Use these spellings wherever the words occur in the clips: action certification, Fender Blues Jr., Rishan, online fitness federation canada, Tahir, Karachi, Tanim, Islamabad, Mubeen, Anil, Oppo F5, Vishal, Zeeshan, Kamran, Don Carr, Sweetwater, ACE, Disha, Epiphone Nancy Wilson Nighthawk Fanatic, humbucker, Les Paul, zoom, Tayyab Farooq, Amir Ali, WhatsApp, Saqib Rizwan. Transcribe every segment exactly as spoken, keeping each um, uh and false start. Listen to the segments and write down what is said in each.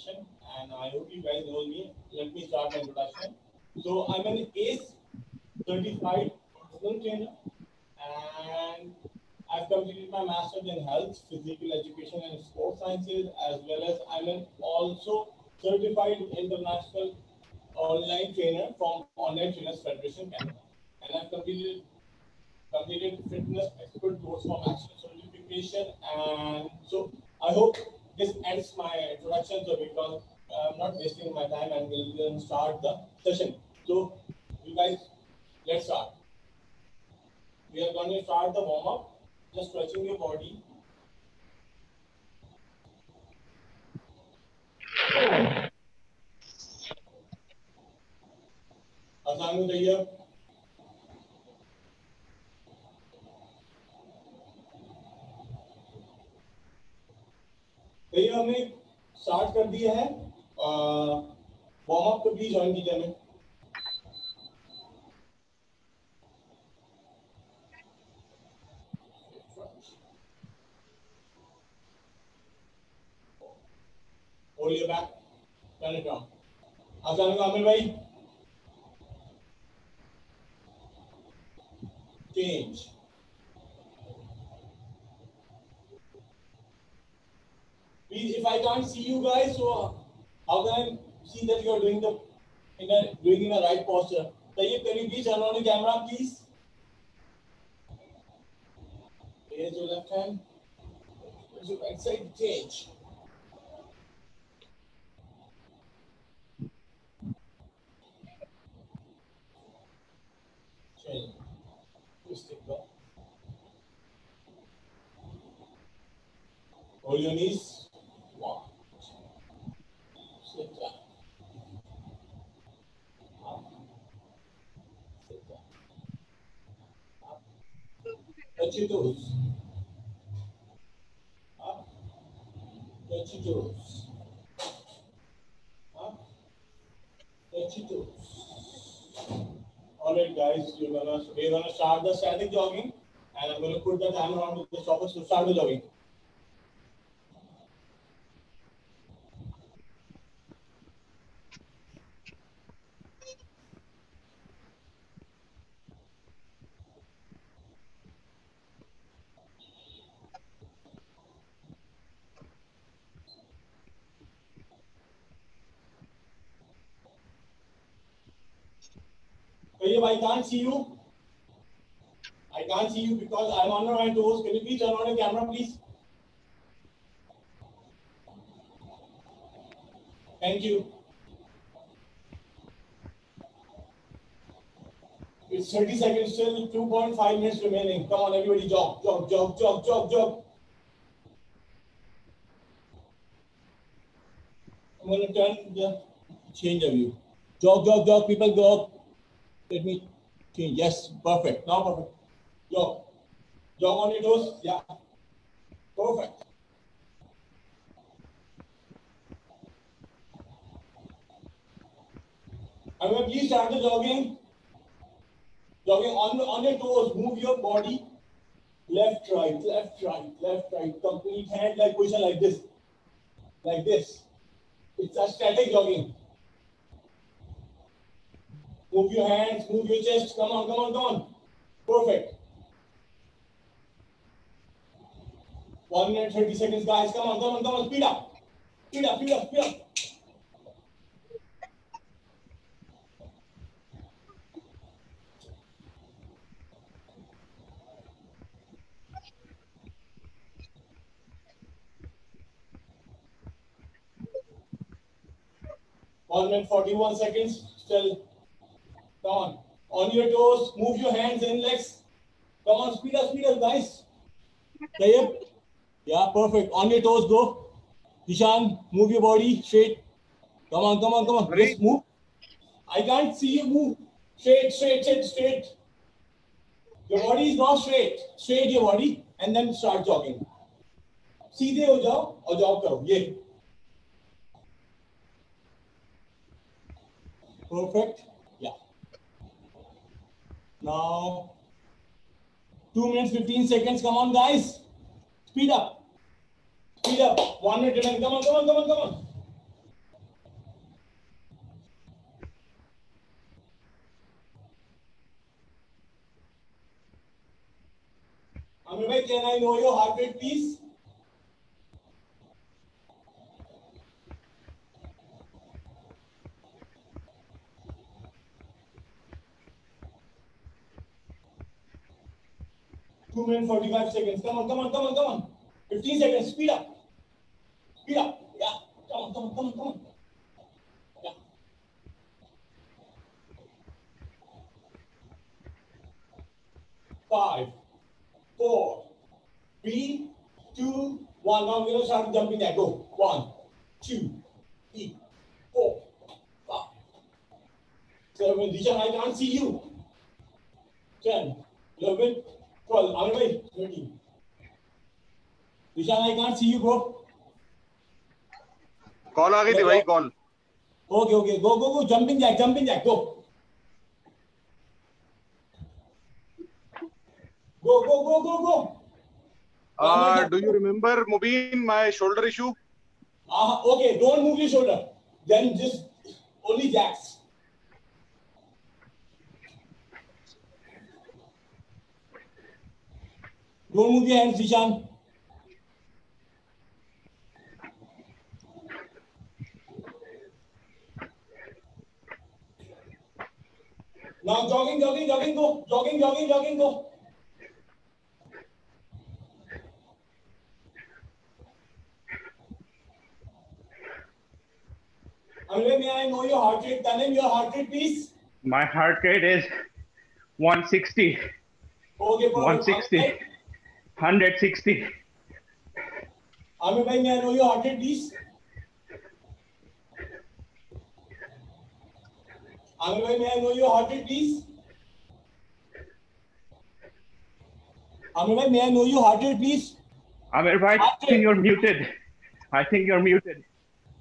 session, and I hope you guys know me. Let me start my introduction. So I'm an A C E certified personal trainer, and I've completed my master's in health, physical education, and sports sciences, as well as I'm an also certified international online trainer from Online Fitness Federation Canada, and I've completed completed fitness expert course from Action Certification. And so I hope this ends my introduction, so because I'm not wasting my time, and we'll then start the session. So you guys, let's start. We are going to start the warm up. Just stretching your body. Asana Tayyab. Tayyab हमने start कर दिया है। Warm up को भी join कीजिए हमें। Hold your back, turn it down. Asana का Amir भाई change. Please, if I can't see you guys, so how can I see that you are doing the in a doing in a right posture? Tayyab, can you please turn on the camera, please? Raise your left hand. Raise your right side. Change. Change. Hold your knees. One, two, sit down. Up, sit down. Up. Touch your toes. Up. Touch your toes. Up. Touch your toes. All right, guys. You're gonna we're gonna start the static jogging, and I'm gonna put the timer on the stopper to start the jogging. Tayyab, I can't see you. I can't see you because I'm on my toes. Can you please turn on the camera, please? Thank you. It's thirty seconds still. Two point five minutes remaining. Come on, everybody, jog, jog, jog, jog, jog, jog. I'm gonna turn the change of view. Jog, jog, jog. People go up. Let me change. Yes, perfect. Now perfect. Jog, jog on your toes. Yeah, perfect. I'm going to please start the jogging. Jogging on the on your toes. Move your body. Left, right, left, right, left, right. Complete hand like position like this, like this. It's a static jogging. Move your hands, move your chest. Come on, come on, come on. Perfect. One minute, thirty seconds, guys. Come on, come on, come on. Speed up, speed up, speed up, speed up. One minute, forty-one seconds. Still. Come on, on your toes. Move your hands and legs. Come on, speed up, speed up, guys. Tayyab, yeah, perfect. On your toes, go. Rishan, move your body straight. Come on, come on, come on. Just move. I can't see you move. Straight, straight, straight, straight. Your body is not straight. Straight your body, and then start jogging. सीधे हो जाओ और jog करो. ये. Perfect. Now, two minutes fifteen seconds. Come on, guys, speed up, speed up. One minute, and come on, come on, come on, come on. Amir bhai, can I know your heart rate, please? Two minutes forty-five seconds. Come on, come on, come on, come on. Fifteen seconds. Speed up. Speed up. Yeah. Come on, come on, come on, come on. Yeah. Five, four, three, two, one. Now we're gonna start jumping there. Go. One, two, three, four, five. So, Rishan, I can't see you. Ten, eleven. Well, Amir bhai, thirty. Vishal, I can't see you, bro. Call आ गई थी भाई, call. Okay, okay, go, go, go, jumping jack, jumping jack, go. Go, go, go, go, go. Ah, uh, do you remember, Mubeen, my shoulder issue? Ah, uh, okay, don't move your shoulder. Then just only jacks. Don't move your hands, Zeeshan. Now jogging, jogging, jogging, go. Jogging, jogging, jogging, go. Amir, may I know your heart rate? Tanim, your heart rate, please. My heart rate is one sixty. Okay, perfect. one sixty. one sixty. Amir bhai, may I know your heart rate, please? Amir bhai, may I know your heart rate, please? Amir bhai, may I know your heart rate, please? Amir bhai, I think you're muted. I think you're muted.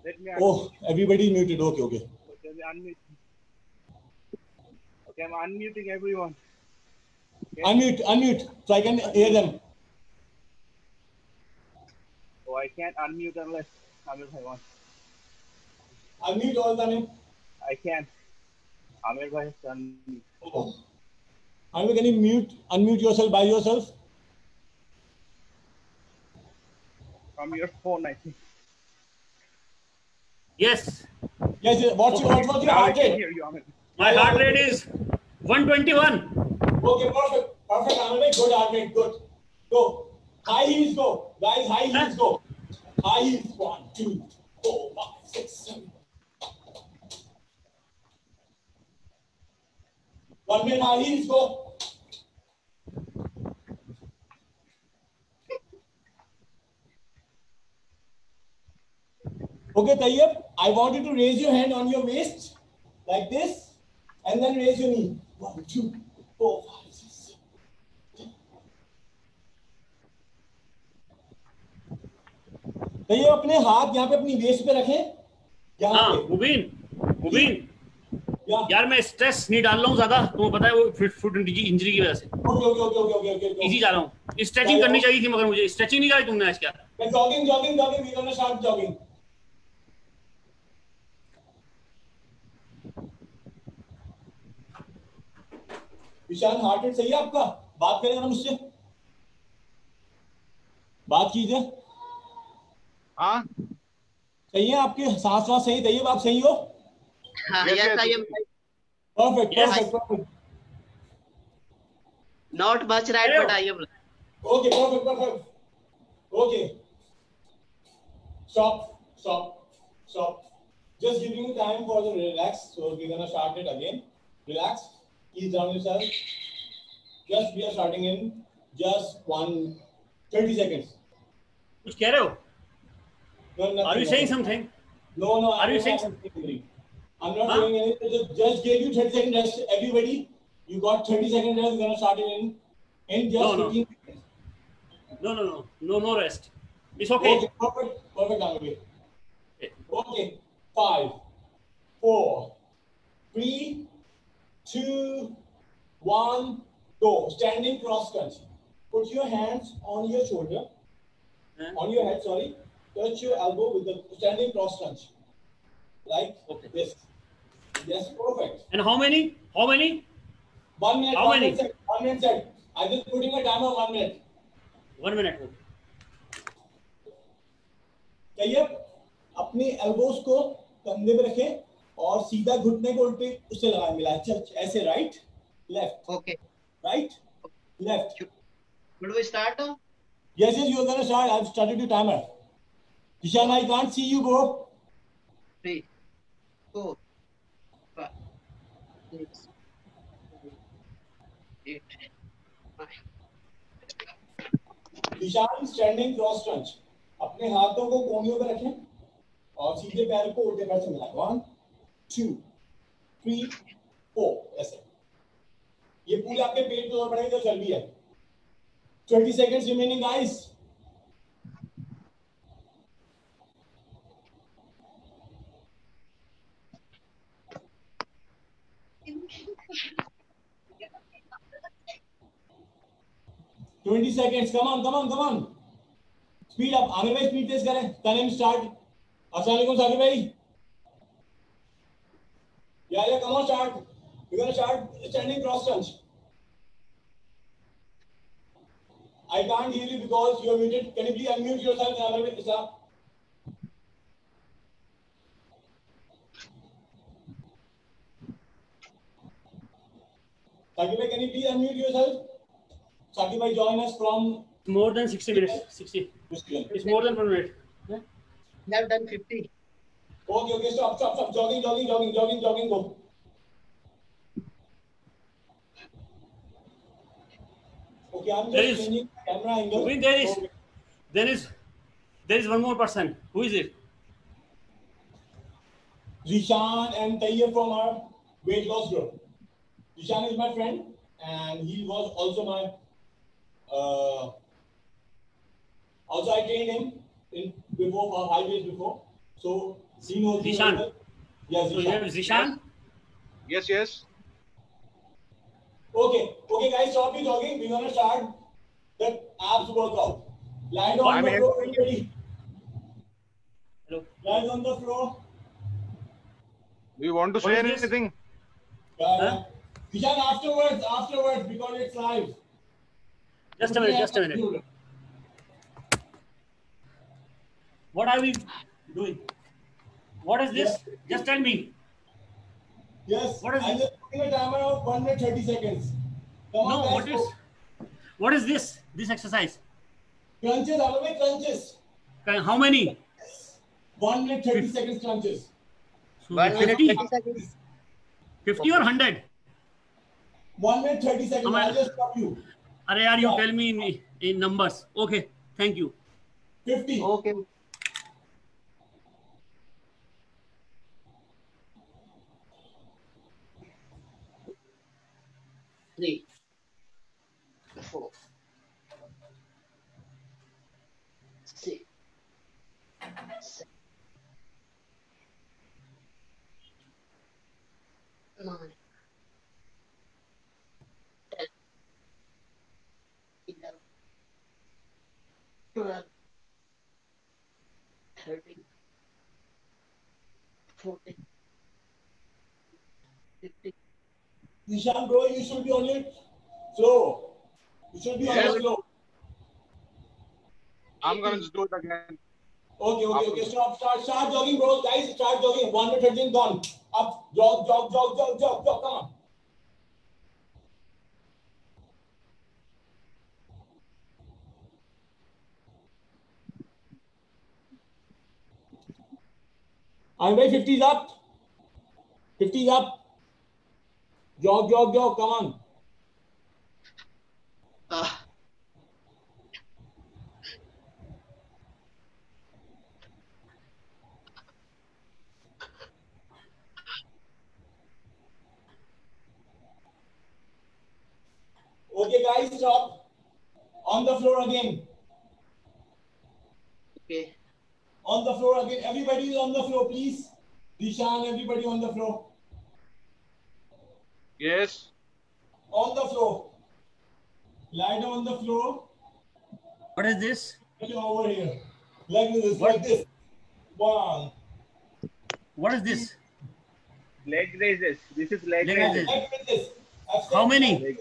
Let me. Oh, everybody's muted. Okay, okay. Okay, unmute. Okay, I'm unmuting everyone. Okay. Unmute, unmute, so I can hear them. Oh, I can't unmute unless Amir bhai wants. Unmute all the name. I can. Amir bhai has unmute. Oh. Amir, can you mute, unmute yourself by yourself? From your phone, I think. Yes. Yes, yes. What's, okay. your, what's your heart rate? You, my heart rate is one twenty-one. Okay, perfect. Perfect, Amir. Good, Amir. Good. Go. High heels, go. Guys, high heels, go. High heels. One, two, four, five, six, seven. One minute, high heels, go. Okay, Tayyab, I want you to raise your hand on your waist like this and then raise your knee. One, two. Oh, तो ये अपने हाथ यहाँ पे अपनी waste पे रखें यहाँ पे। मुबीन, मुबीन यार मैं स्ट्रेस नहीं डाल रहा हूँ ज्यादा, तुम्हें पता है वो फुट इंजरी की वजह से। Okay okay okay okay okay easy जा रहा हूँ। स्ट्रेचिंग करनी चाहिए थी मगर मुझे स्ट्रेचिंग नहीं करी तुमने आज। क्या मैं जॉगिंग जॉगिंग जॉगिंग वी करना sharp jogging. Vishal, heart rate सही है आपका? बात करें ना मुझसे, बात कीजिए। हाँ सही है आपके सांस वास सही? तैयब आप सही हो? हाँ yes I am perfect perfect. Not much right but I am okay perfect perfect okay. Stop stop stop, just giving you time for the relax. So we gonna start it again. Relax, ease down yourself. Just we are starting in just one thirty seconds. Kuch keh rahe ho? No, nothing. Are you saying something? No, no. Are you saying something? I'm not saying anything. Just, just gave you thirty second rest, everybody. You got thirty second rest. We're gonna start it in in just fifteen seconds. No, no, no, no, no rest. It's okay. Okay, perfect, perfect, Amir. Okay. Okay. Five, four, three. Two, one, go. Standing cross country. Put your hands on your shoulder, huh? on your head. Sorry. Touch your elbow with the standing cross country, like okay. this. Yes, perfect. And how many? How many? One minute. How one many? Minute, one minute. I'm just putting a timer. One minute. One minute में तैयब अपने elbows को कंधे पे रखें और सीधा घुटने को उल्टे उससे लगाए मिलाए चल ऐसे right left okay right left Should we start? Yes, yes, you are gonna start. I've started the timer. Rishan, I can't see you, bro. Three, four, five, six, seven, eight, nine. Rishan, standing cross crunch. अपने हाथों को कोहनियों पर रखें और सीधे पैर को उल्टे पैर से मिलाएं. One, two, three, four. ऐसे. ये पूरे आपके पेट पर पड़ेगा जो चल भी है. twenty seconds remaining, guys. twenty seconds. Come on, come on, come on. Speed up. Amir bhai, speed test करें. Tanim start. Assalamualaikum, Saqib bhai. Yeah, yeah. Come on, start. We're gonna start standing cross crunch. I can't hear you because you are muted. Can you please unmute yourself, Amir bhai? Disha. Saqib bhai, can you please unmute yourself? Saqib bhai, join us from more than sixty minutes. sixty. It's more than one minute. Yeah? We have done fifty. Okay, okay. Stop, stop, stop. Jogging, jogging, jogging, jogging, jogging. Go. Okay, I'm there is camera angle. Mubeen, there is okay. there is there is one more person. Who is it? Rishan and Tayyab from our weight loss group. Rishan is my friend, and he was also my. Uh, also, I trained him in before for five years before, so he knows Rishan. Yes, Rishan. Rishan. Yes, yes. Okay, okay, guys, stop your jogging. We're gonna start the abs workout. Land on the floor. Ready? Hello. Land on the floor. Do you want to say anything? Yeah. Vishal, afterwards, afterwards, because it's live. Just a minute. Just a minute. What are we doing? What is this? Just tell me. Yes. What is this? A timer of one minute thirty seconds. Come no, on, what go. is what is this? This exercise. Crunches, how many crunches? How many? one minute thirty seconds crunches. So one minute thirty seconds. fifty or one hundred? one minute thirty seconds. I just stop you. Arey, are you tell me in, in numbers? Okay, thank you. fifty. Okay. Three, four, six, seven, nine, ten, eleven, twelve, thirteen, fourteen, fifteen. Rishan bro, you should be on it slow. You should be yes. on it slow. I'm going to do it again. Okay, okay, okay. Stop, start, start jogging, bro. Guys, start jogging. One minute thirteen gone. Up, jog, jog, jog, jog, jog, jog. Come on. I'm ready. Fifties up. Fifties up. Jog, jog, jog! Come on. Uh. Okay, guys, stop. On the floor again. Okay. On the floor again. Everybody is on the floor, please. Rishan, everybody on the floor. Yes. On the floor. Lie down on the floor. What is this? Over here. Like this. What? Like this. One. What is this? Leg raises. This is leg, leg raises. Leg raises. How many?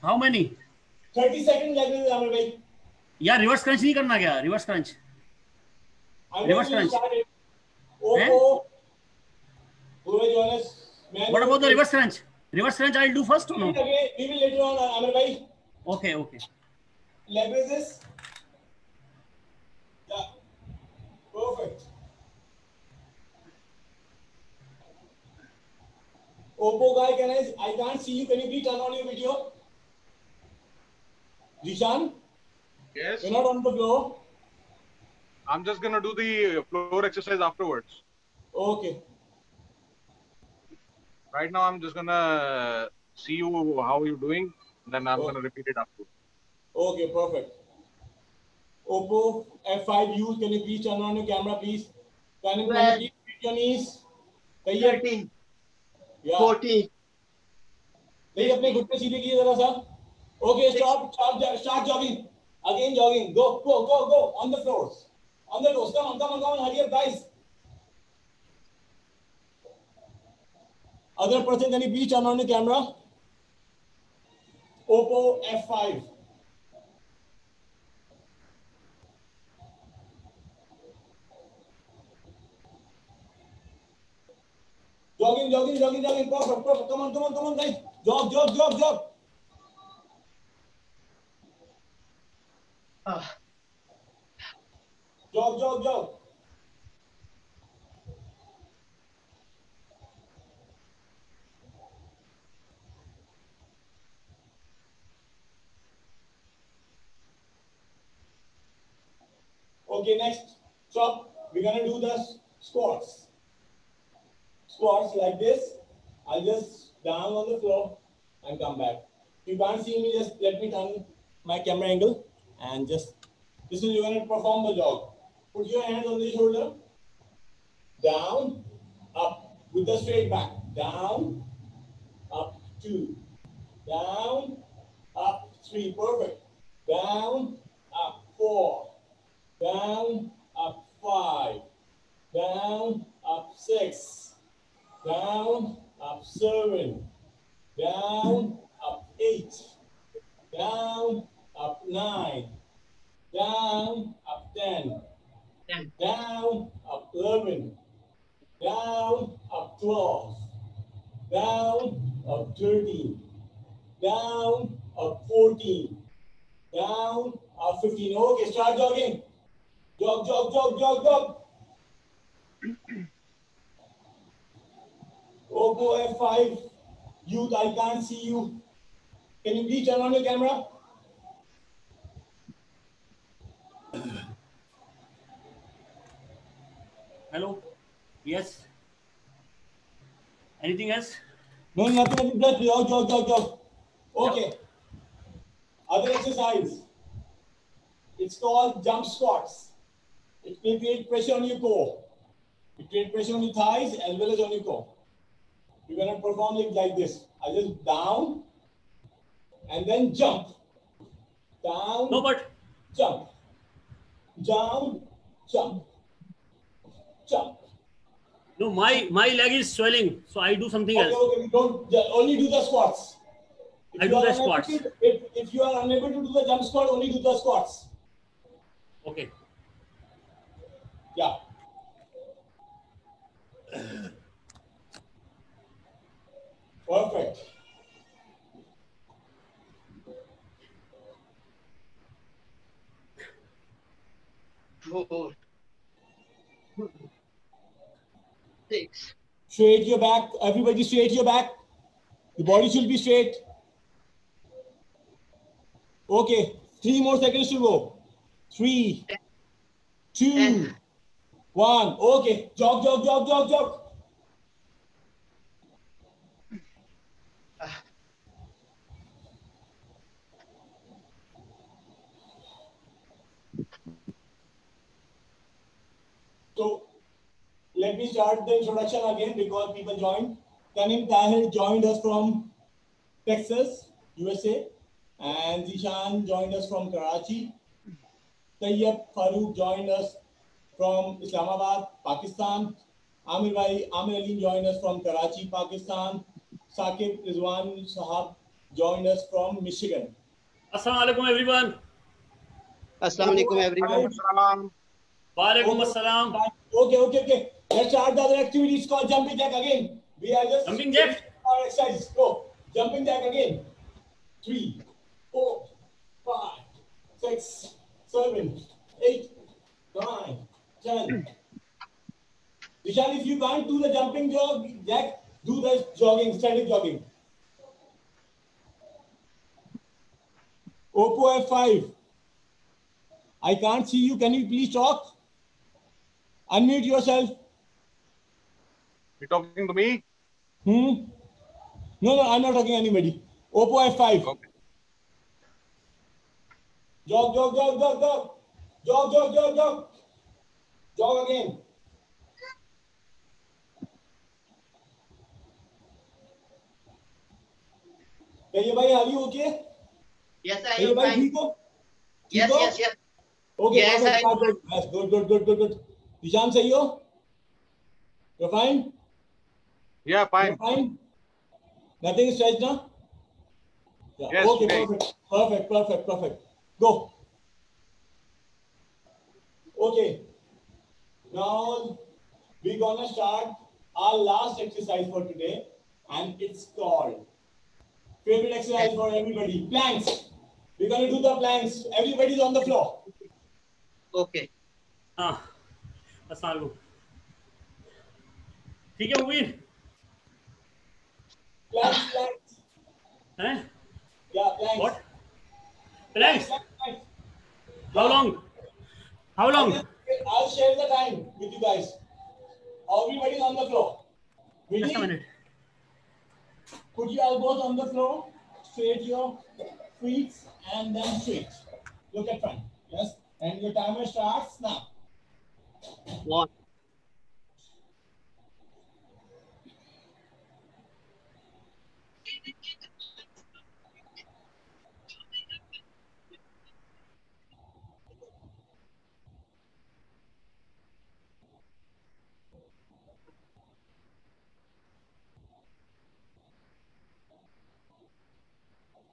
How many? thirty second leg raises. यार reverse crunch नहीं करना क्या? Reverse crunch, reverse crunch what about the reverse crunch? Reverse crunch I will do first, no we will later on Aamir भाई। Okay okay leverages perfect. Oppo guy, can I? I can't see you. Can you please turn on your video? Rishan, yes. You're not on the floor. I'm just gonna do the floor exercise afterwards. Okay. Right now, I'm just gonna see you how you're doing, then I'm okay. gonna repeat it afterwards. Okay, perfect. Oppo F five use. Can you please turn on your camera, please? Can you please repeat your knees? Tayyab. Forty नहीं अपने घुटने सीधे किए जरा सा। Okay stop stop start jogging again jogging go go go go on the floor on the toes come come come hurry up guys other person can you please turn on the camera. Oppo F five jogging jogging jogging jogging pop pop come on come on come on guys jog jog jog jog ah jog jog jog okay next stop we're going to do the squats squats like this. I'll just down on the floor and come back. If you can't see me, just let me turn my camera angle and just this is you're going to perform the jog. Put your hands on the shoulder, down, up with the straight back, down, up two, down, up three, perfect, down, up four, down, up five, down, up six. Down, up seven, down, up eight, down, up nine, down, up ten, down, up eleven, down, up twelve, down, up thirteen, down, up fourteen, down, up fifteen. Okay, start jogging. Jog, jog, jog, jog, jog. Oppo F five, youth, I can't see you. Can you please turn on your camera? Hello. Yes. Anything else? No, nothing. Nothing. Just jog, jog, jog, jog. Okay. Yep. Other exercise. It's called jump squats. It may create pressure on your core. It creates pressure on your thighs as well as on your core. You're going to perform it like this. I just down and then jump. Down. No, but jump. Down, jump, jump. No, my my leg is swelling, so I do something okay, else. Okay, okay. Don't only do the squats. If I do the squats. To, if if you are unable to do the jump squat, only do the squats. Okay. Yeah. Perfect. Four. Six. Straight your back. Everybody straight your back. The body should be straight. Okay. Three more seconds to go. Three. Two. One. Okay. Jog, jog, jog, jog, jog. So let me start the introduction again because people joined. Tanim Tahir joined us from Texas, U S A, and Zeeshan joined us from Karachi. Tayyab Farooq joined us from Islamabad, Pakistan. Amir Ali joined us from Karachi, Pakistan. Saqib Rizwan Sahab joined us from Michigan. Assalamualaikum everyone. अस्सलाम वालेकुम everyone. वालेकुम अस्सलाम। Okay okay okay, let's start the other activities called jumping jack again. We are just jumping jack or exercise. Go jumping jack again. three four five six seven eight nine ten. Vishal, if you can't do the jumping jog jack, do the jogging, static jogging. Oppo F five. I can't see you. Can you please talk? Unmute yourself. You talking to me? Hmm. No, no, I'm not talking anybody. Oppo F five. Okay. Jog, jog, jog, jog, jog, jog, jog, jog, jog. Jog again. Tayyab bhai, are you okay? Yes, I am fine. Yes, yes, yes. Okay, yes, I am good. Yes, good, good, good, good, good. Rishan, say you. You're fine. Yeah, fine. You're fine. Nothing is stretched now. Yeah. Yes, okay, fine. Perfect, perfect, perfect, perfect. Go. Okay. Now we're gonna start our last exercise for today, and it's called favorite exercise for everybody, planks. We're going to do the planks. Everybody's on the floor. Okay. Ah, asal go. ठीक है Mubeen. Planks, planks. हैं? Yeah, planks. What? Planks. planks. How long? How long? I'll share the time with you guys. Everybody's on the floor. Ready? Just a minute. Put your elbows on the floor, straight your feet, and then switch. Look at front. Yes, and your timer starts now. One.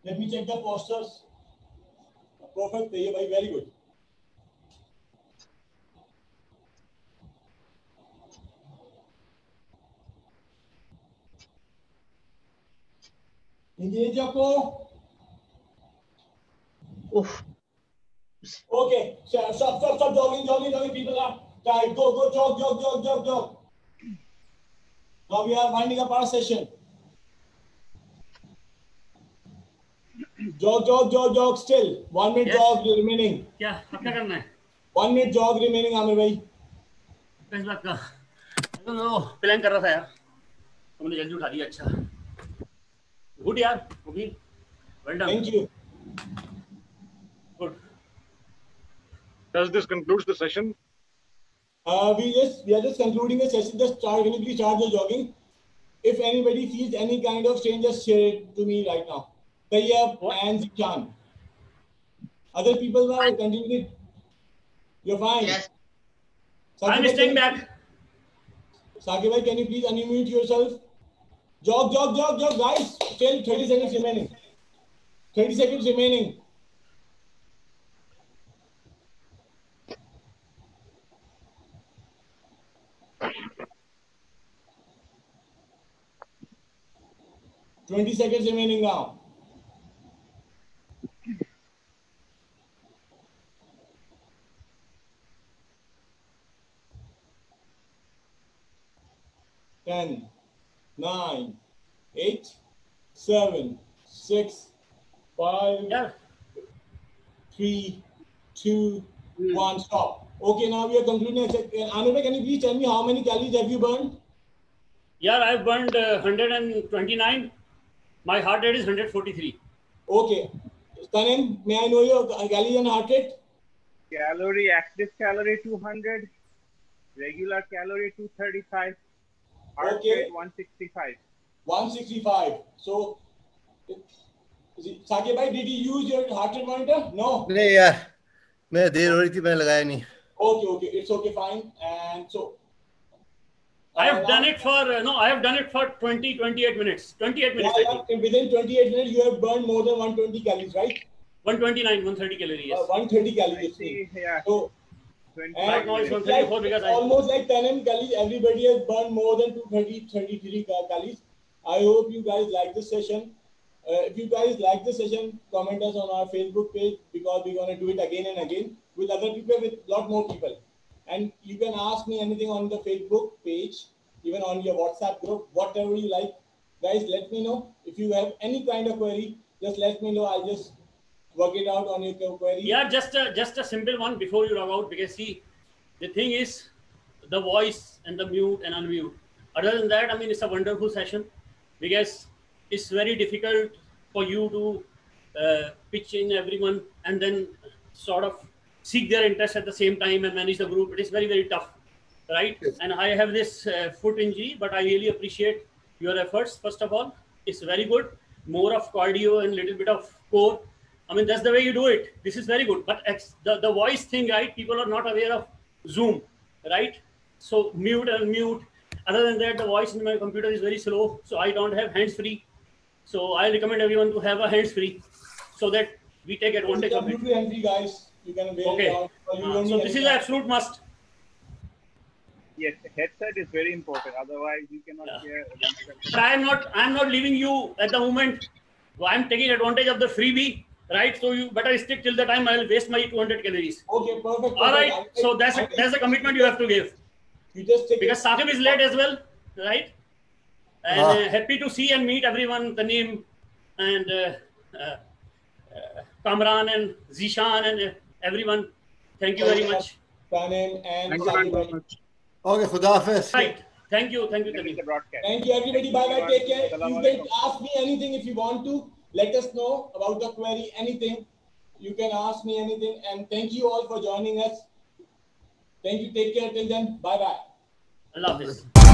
Let me check the postures. Perfect, Tayyab bhai, very good. Engage your core. Oof. Okay, stop, stop, stop, jogging, jogging, jogging. People are tired. Go, go, jog, jog, jog, jog, jog. Now we are winding up our session. Jog, jog, jog, jog. Still, one minute yes. jog remaining. क्या क्या करना है? One minute jog remaining, Aamir भाई. कैसा लगा? I don't know. Plan कर रहा था यार. तुमने जल्दी उठा दिया अच्छा. Good यार, Mubeen. Well done. Thank you. Good. Does this concludes the session? Uh, we just we are just concluding the session. Just start, can you please start the jogging. If anybody feels any kind of strain, just share it to me right now. Tayyab and Zeeshan. Other people are continuing. You're fine. Yes. Saqib, I'm staying back. Saqib bhai, can you please unmute yourself? Jog, jog, jog, jog, guys. Still thirty seconds remaining. Thirty seconds remaining. Twenty seconds remaining now. ten, nine, eight, seven, six, five, yeah. three, two, mm. one. Stop. Okay, now we are concluding. Anil, can you please tell me how many calories have you burned? Yeah, I've burned uh, one hundred twenty-nine. My heart rate is one hundred forty-three. Okay. Tanim, may I know your calories and heart rate? Calorie, active calorie two hundred, regular calorie two thirty-five. Heart rate one sixty-five. one sixty-five. So, Saqib bhai, did you use your heart rate monitor? No. No, yeah. मैं देर हो रही थी, मैंने लगाया नहीं. Okay, okay, it's okay, fine. And so, I have done it for no, I have done it for twenty, twenty-eight minutes. twenty-eight minutes. Yeah, yeah. Within twenty-eight minutes, you have burned more than one hundred twenty calories, right? one twenty-nine, one thirty calories. Uh, one thirty calories. See, yeah. So, and it's like, almost like Tanim calories. Everybody has burned more than two thirty, thirty-three calories. I hope you guys like this session. Uh, if you guys like this session, comment us on our Facebook page because we're gonna do it again and again with other people, with lot more people. And you can ask me anything on the Facebook page, even on your WhatsApp group, whatever you like. Guys, let me know if you have any kind of query. Just let me know. I'll just work it out on your query. Yeah, just a, just a simple one before you log out, because see, the thing is, the voice and the mute and unmute. Other than that, I mean, it's a wonderful session, because it's very difficult for you to uh, pitch in everyone and then sort of seek their interest at the same time and manage the group. It is very, very tough, right? Yes. And I have this uh, foot injury, but I really appreciate your efforts. First of all, it's very good. More of cardio and little bit of core. I mean, that's the way you do it. This is very good. But ex the, the voice thing, right? People are not aware of Zoom, right? So mute and mute. Other than that, the voice in my computer is very slow. So I don't have hands-free. So I recommend everyone to have a hands-free so that we take advantage of it. Hands-free, guys. You can wear okay. it out, you uh, so this is an absolute must. Yes, the headset is very important. Otherwise, you cannot yeah. hear. Yeah. But I'm not. I'm not leaving you at the moment. I'm taking advantage of the freebie, right? So you better stick till the time. I'll waste my two hundred calories. Okay, perfect. perfect. All right. I'll so that's a, that's a commitment you have to give. You just take because Saqib is late as well, right? And ah. uh, happy to see and meet everyone. Tanim and uh, uh, uh, Kamran and Zeeshan and uh, everyone. Thank you very much. Tanim and Thank you very much. much. Okay, Khudafiz. Right. Thank you. Thank you. Thank you, Thank you everybody. Bye-bye. Take care. You can ask me anything if you want to. Let us know about the query, anything. You can ask me anything. And thank you all for joining us. Thank you. Take care. Till then. Bye-bye. I love this.